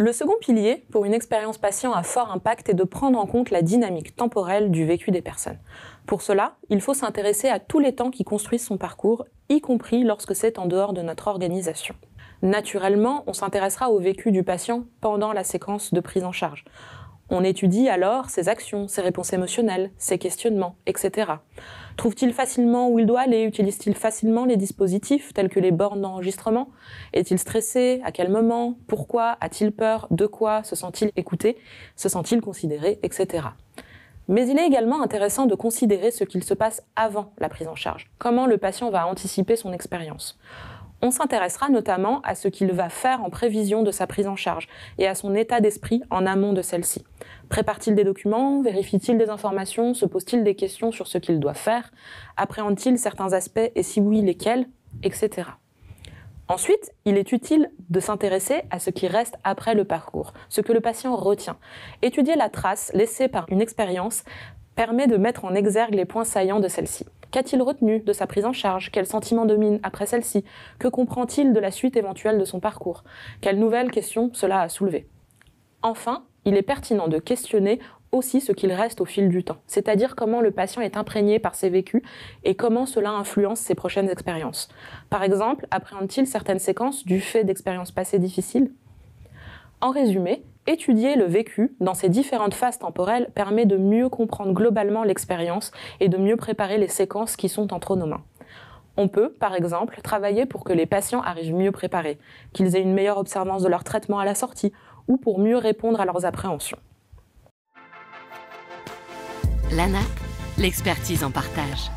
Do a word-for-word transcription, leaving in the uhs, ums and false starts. Le second pilier pour une expérience patient à fort impact est de prendre en compte la dynamique temporelle du vécu des personnes. Pour cela, il faut s'intéresser à tous les temps qui construisent son parcours, y compris lorsque c'est en dehors de notre organisation. Naturellement, on s'intéressera au vécu du patient pendant la séquence de prise en charge. On étudie alors ses actions, ses réponses émotionnelles, ses questionnements, et cetera. Trouve-t-il facilement où il doit aller? Utilise-t-il facilement les dispositifs tels que les bornes d'enregistrement? Est-il stressé? À quel moment? Pourquoi? A-t-il peur? De quoi? Se sent-il écouté? Se sent-il considéré? Etc. Mais il est également intéressant de considérer ce qu'il se passe avant la prise en charge. Comment le patient va anticiper son expérience? On s'intéressera notamment à ce qu'il va faire en prévision de sa prise en charge et à son état d'esprit en amont de celle-ci. Prépare-t-il des documents? Vérifie-t-il des informations? Se pose-t-il des questions sur ce qu'il doit faire? Appréhende-t-il certains aspects et si oui, lesquels? Etc. Ensuite, il est utile de s'intéresser à ce qui reste après le parcours, ce que le patient retient. Étudier la trace laissée par une expérience permet de mettre en exergue les points saillants de celle-ci. Qu'a-t-il retenu de sa prise en charge? Quels sentiments dominent après celle-ci? Que comprend-il de la suite éventuelle de son parcours? Quelles nouvelles questions cela a soulevé? Enfin, il est pertinent de questionner aussi ce qu'il reste au fil du temps, c'est-à-dire comment le patient est imprégné par ses vécus et comment cela influence ses prochaines expériences. Par exemple, appréhende-t-il certaines séquences du fait d'expériences passées difficiles? En résumé, étudier le vécu dans ses différentes phases temporelles permet de mieux comprendre globalement l'expérience et de mieux préparer les séquences qui sont entre nos mains. On peut, par exemple, travailler pour que les patients arrivent mieux préparés, qu'ils aient une meilleure observance de leur traitement à la sortie ou pour mieux répondre à leurs appréhensions. L'A N A P, l'expertise en partage.